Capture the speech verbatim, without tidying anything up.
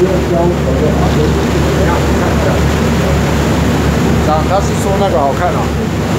那他是说那个好看啊。